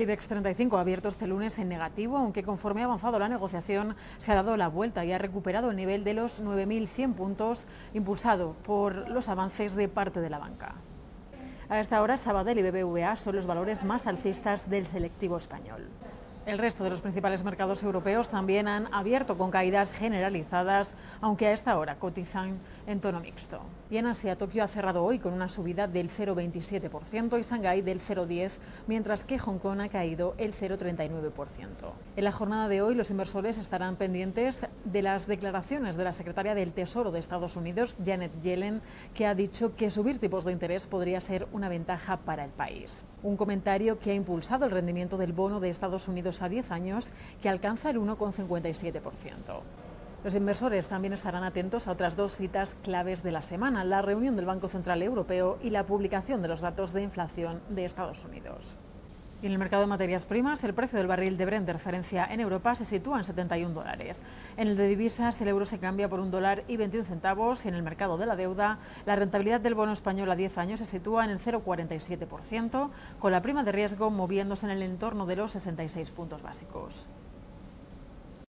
El IBEX 35 ha abierto este lunes en negativo, aunque conforme ha avanzado la negociación se ha dado la vuelta y ha recuperado el nivel de los 9.100 puntos, impulsado por los avances de parte de la banca. A esta hora, Sabadell y BBVA son los valores más alcistas del selectivo español. El resto de los principales mercados europeos también han abierto con caídas generalizadas, aunque a esta hora cotizan en tono mixto. Y en Asia, Tokio ha cerrado hoy con una subida del 0,27% y Shanghái del 0,10%, mientras que Hong Kong ha caído el 0,39%. En la jornada de hoy, los inversores estarán pendientes de las declaraciones de la secretaria del Tesoro de Estados Unidos, Janet Yellen, que ha dicho que subir tipos de interés podría ser una ventaja para el país. Un comentario que ha impulsado el rendimiento del bono de Estados Unidos a 10 años, que alcanza el 1,57%. Los inversores también estarán atentos a otras dos citas claves de la semana, la reunión del Banco Central Europeo y la publicación de los datos de inflación de Estados Unidos. Y en el mercado de materias primas, el precio del barril de Brent de referencia en Europa se sitúa en $71. En el de divisas, el euro se cambia por $1,21 y en el mercado de la deuda, la rentabilidad del bono español a 10 años se sitúa en el 0,47%, con la prima de riesgo moviéndose en el entorno de los 66 puntos básicos.